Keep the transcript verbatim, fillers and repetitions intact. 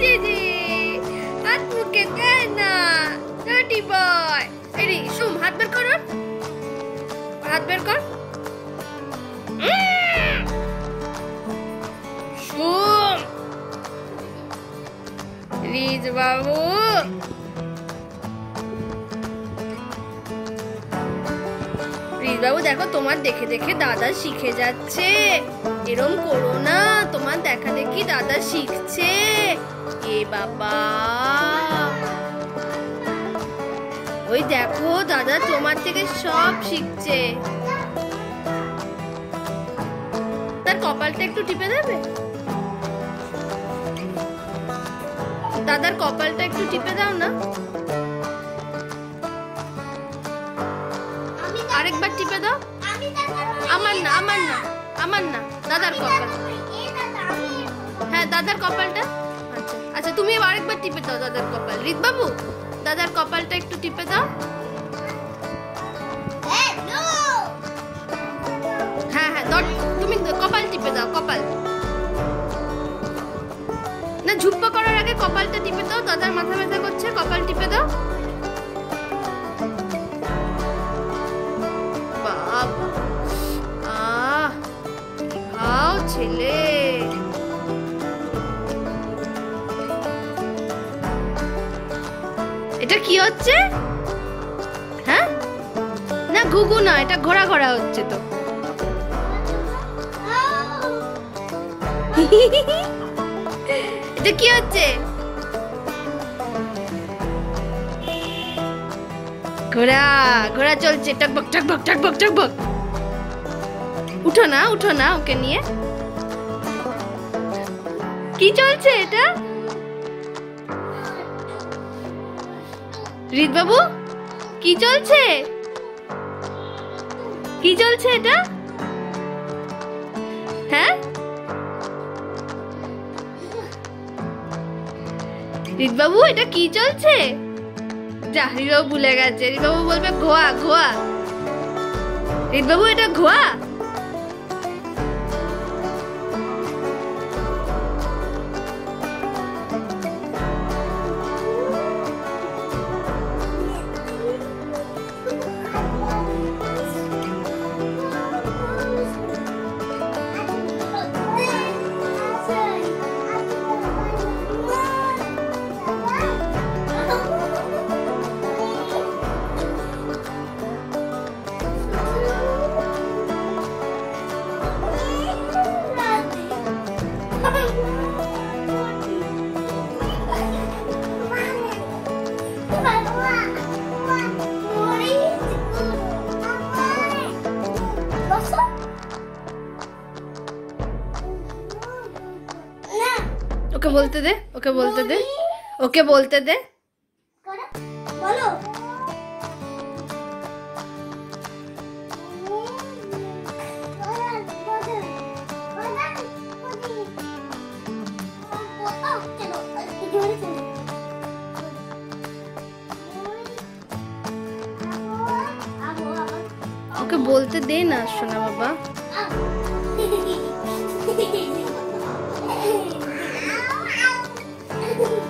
Gigi, hat muke na, dirty boy. Hey, Shum, hat ber kor, hat ber kor. Shum, Riz babu. Riz babu, dekho, tomar dekhe dekhe dada shikhe jacche. Erom koro na, tomar dekha dekhi dada shikche. ए बाबा ओई देखो दादा তোমার থেকে সব শিখছে তার কপালটা একটু টিপে দেবে দাদার কপালটা একটু টিপে দাও না আরেকবার টিপে দাও আমার না আমার না আমার না দাদার কপাল হ্যাঁ দাদার কপালটা আচ্ছা তুমি আরেকবার টিপে দাও দাদার কপাল রিত বাবু দাদার কপালটা একটু টিপে দাও হ্যাঁ নো হ্যাঁ হ্যাঁ ডট তুমি কপাল টিপে দাও কপাল না ঝুপপা করার আগে কপালটা টিপে দাও দাদার মাথা ব্যথা করছে কপাল টিপে দাও বাবা আহ আও ছেলে এটা কি হচ্ছে হ্যাঁ না ঘুঘু না এটা ঘোড়া ঘোড়া হচ্ছে তো এটা কি হচ্ছে ঘোড়া ঘোড়া চলছে টকবক টকবক টকবক টকবক উঠো না উঠো না ওকে নিয়ে কি চলছে এটা রিত বাবু কি চলছে কি চলছে এটা হ্যাঁ রিত বাবু এটা কি চলছে জাহিরও ভুলে গেছে রিত বাবু বলবে ঘোয়া ঘোয়া রিত বাবু এটা ঘোয়া ওকে বলতে দে ওকে বলতে দে ওকে বলতে দে বলো ওকে বলতে দে না সোনা বাবা Thank you.